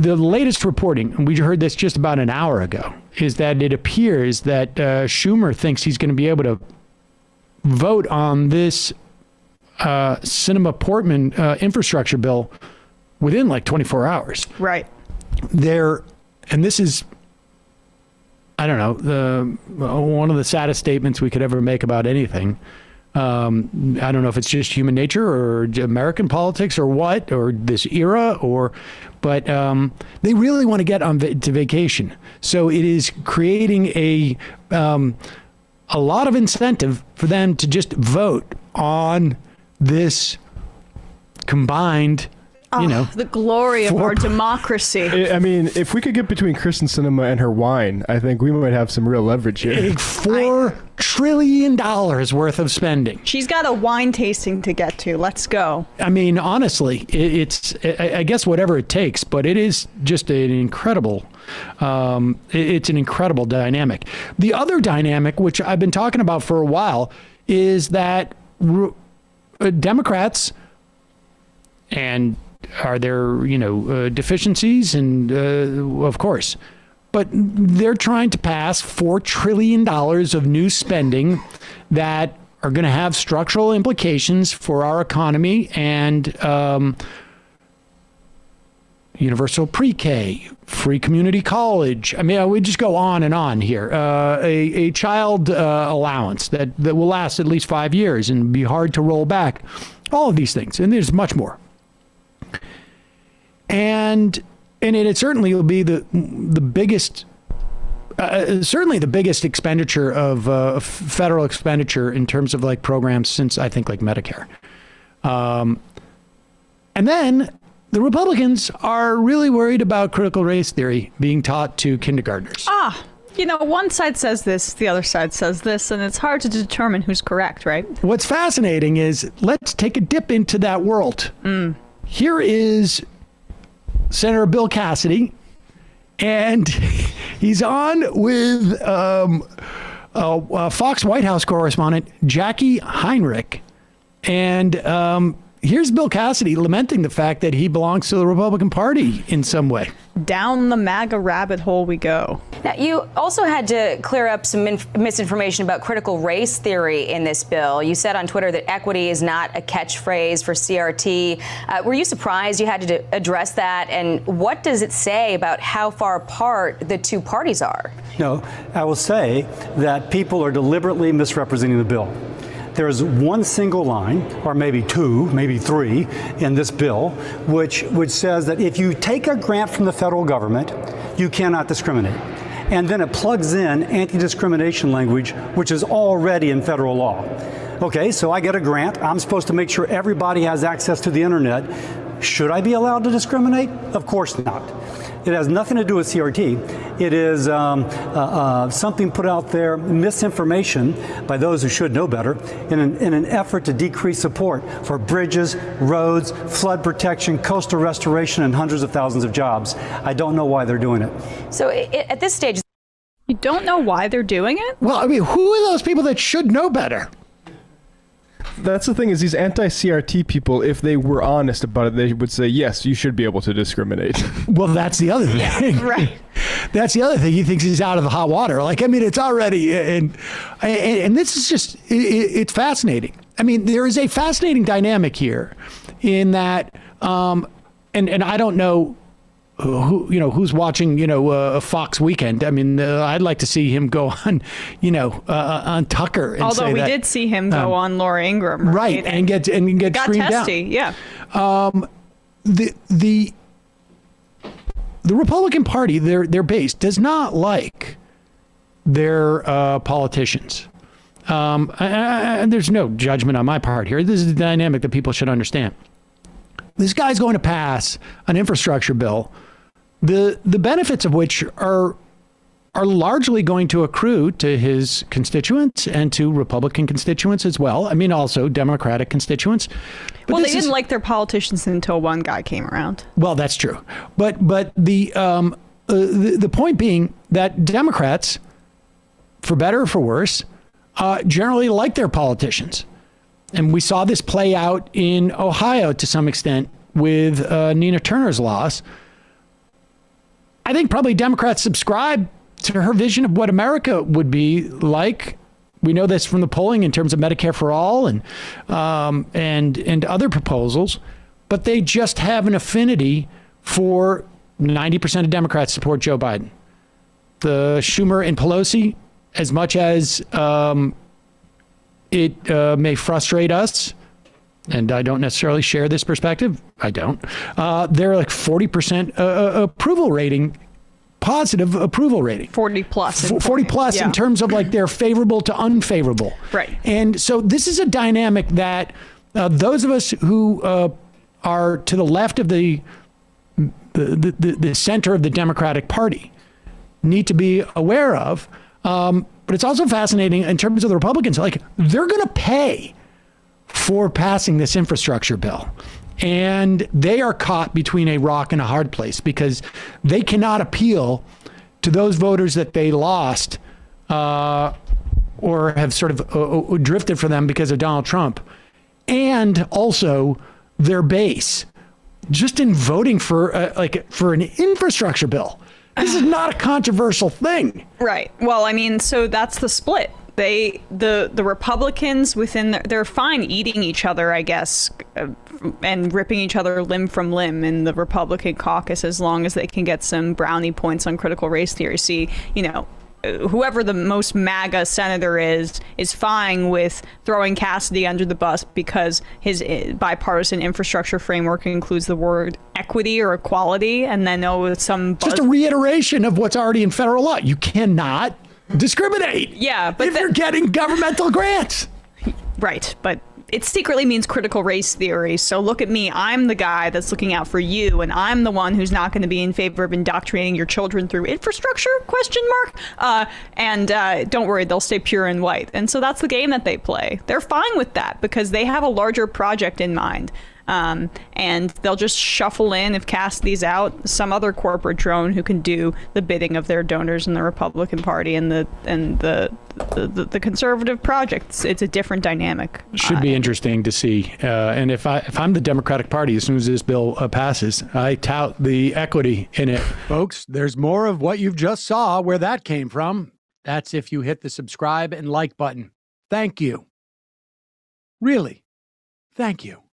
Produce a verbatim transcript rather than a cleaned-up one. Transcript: The latest reporting, and we heard this just about an hour ago, is that it appears that uh, Schumer thinks he's going to be able to vote on this uh, Sinema Portman uh, infrastructure bill within like twenty-four hours. Right. There, and this is, I don't know, the one of the saddest statements we could ever make about anything. Um, I don't know if it's just human nature or American politics or what, or this era, or, but um, they really want to get on va- to vacation. So it is creating a um, a lot of incentive for them to just vote on this combined. You know, oh, the glory of our democracy. I mean, if we could get between Kyrsten Sinema and her wine, I think we might have some real leverage here. Four I, trillion dollars worth of spending. She's got a wine tasting to get to. Let's go. I mean, honestly, it, it's, I, I guess, whatever it takes, but it is just an incredible, um, it, it's an incredible dynamic. The other dynamic, which I've been talking about for a while, is that re- uh, Democrats and Are there, you know, uh, deficiencies? And uh, of course, but they're trying to pass four trillion dollars of new spending that are going to have structural implications for our economy and um, universal pre-K, free community college. I mean, we just go on and on here. Uh, a, a child uh, allowance that, that will last at least five years and be hard to roll back. All of these things. And there's much more. And and it, it certainly will be the the biggest, uh, certainly the biggest expenditure of uh, federal expenditure in terms of like programs since I think like Medicare. Um, and then the Republicans are really worried about critical race theory being taught to kindergartners. Ah, you know, one side says this, the other side says this, and it's hard to determine who's correct, right? What's fascinating is let's take a dip into that world. Mm. Here is Senator Bill Cassidy, and he's on with um, uh, uh, Fox White House correspondent Jaqui Heinrich. And um, here's Bill Cassidy lamenting the fact that he belongs to the Republican Party in some way. Down the MAGA rabbit hole we go. Now, you also had to clear up some in- misinformation about critical race theory in this bill. You said on Twitter that equity is not a catchphrase for C R T. Uh, were you surprised you had to d- address that? And what does it say about how far apart the two parties are? No, I will say that people are deliberately misrepresenting the bill. There is one single line, or maybe two, maybe three, in this bill, which, which says that if you take a grant from the federal government, you cannot discriminate. And then it plugs in anti-discrimination language, which is already in federal law. Okay, so I get a grant. I'm supposed to make sure everybody has access to the internet. Should I be allowed to discriminate? Of course not. It has nothing to do with C R T. It is um, uh, uh, something put out there, misinformation by those who should know better, in an, in an effort to decrease support for bridges, roads, flood protection, coastal restoration, and hundreds of thousands of jobs. I don't know why they're doing it. So it, at this stage, you don't know why they're doing it? Well, I mean, who are those people that should know better? That's the thing, is these anti-C R T people, if they were honest about it, they would say, yes, you should be able to discriminate. Well, that's the other thing. Yeah, right. That's the other thing. He thinks he's out of the hot water. Like, I mean, it's already, and and, and this is just, it, it's fascinating. I mean, there is a fascinating dynamic here in that, um, and, and I don't know who, you know, who's watching, you know, uh, Fox Weekend. I mean, uh, I'd like to see him go on, you know, uh, on Tucker. And Although say we that, did see him go um, on Laura Ingraham. Right. right? And, and get and get got screamed testy. Down. Yeah. Um, the the the Republican Party, their their base does not like their uh, politicians. Um, and there's no judgment on my part here. This is the dynamic that people should understand. This guy's going to pass an infrastructure bill, the the benefits of which are are largely going to accrue to his constituents and to Republican constituents as well. I mean, also Democratic constituents. But well, they didn't is, like their politicians until one guy came around. Well, that's true. But but the, um, uh, the, the point being that Democrats, for better or for worse, uh, generally like their politicians. And we saw this play out in Ohio to some extent with uh, Nina Turner's loss. I think probably Democrats subscribe to her vision of what America would be like. We know this from the polling in terms of Medicare for All and um, and and other proposals, but they just have an affinity for ninety percent of Democrats support Joe Biden. The Schumer and Pelosi, as much as um, it uh, may frustrate us, and I don't necessarily share this perspective, I don't, uh, they're like forty percent uh, approval rating, positive approval rating. forty plus. forty plus yeah. In terms of like they're favorable to unfavorable. Right. And so this is a dynamic that uh, those of us who uh, are to the left of the the, the the center of the Democratic Party need to be aware of. Um, but it's also fascinating in terms of the Republicans, like they're going to pay for passing this infrastructure bill. And they are caught between a rock and a hard place because they cannot appeal to those voters that they lost uh, or have sort of uh, drifted for them because of Donald Trump, and also their base just in voting for uh, like for an infrastructure bill. This is not a controversial thing. Right. Well, I mean, so that's the split. They the the Republicans within their, they're fine eating each other, I guess, and ripping each other limb from limb in the Republican caucus, as long as they can get some brownie points on critical race theory. See, you know, whoever the most MAGA senator is, is fine with throwing Cassidy under the bus because his bipartisan infrastructure framework includes the word equity or equality. And then oh, some buzz. Just a reiteration of what's already in federal law. You cannot discriminate. Yeah, but if you're getting governmental grants. Right. But it secretly means critical race theory. So look at me. I'm the guy that's looking out for you, and I'm the one who's not going to be in favor of indoctrinating your children through infrastructure, question mark. Uh, and uh, don't worry, they'll stay pure and white. And so that's the game that they play. They're fine with that because they have a larger project in mind. Um, and they'll just shuffle in, if Cassidy's out, some other corporate drone who can do the bidding of their donors in the Republican Party and the and the the, the, the conservative projects. It's a different dynamic. Should uh, be interesting to see. Uh, and if I if I'm the Democratic Party, as soon as this bill uh, passes, I tout the equity in it, folks. There's more of what you've just saw where that came from. That's if you hit the subscribe and like button. Thank you. Really, thank you.